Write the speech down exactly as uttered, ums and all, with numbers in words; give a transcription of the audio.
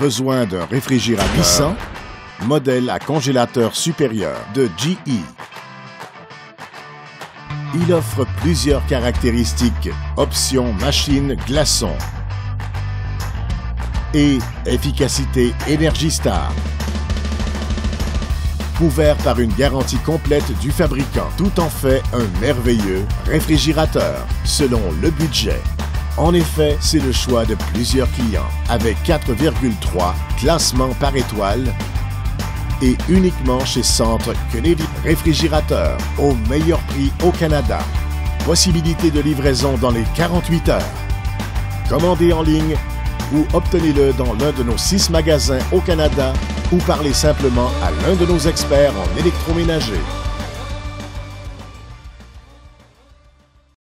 Besoin d'un réfrigérateur puissant, modèle à congélateur supérieur de G E. Il offre plusieurs caractéristiques, options machine glaçons et efficacité Energy Star. Couvert par une garantie complète du fabricant, tout en fait un merveilleux réfrigérateur, selon le budget. En effet, c'est le choix de plusieurs clients, avec quatre virgule trois classements par étoile et uniquement chez Centre Canévit Réfrigérateur, au meilleur prix au Canada. Possibilité de livraison dans les quarante-huit heures. Commandez en ligne ou obtenez-le dans l'un de nos six magasins au Canada ou parlez simplement à l'un de nos experts en électroménager.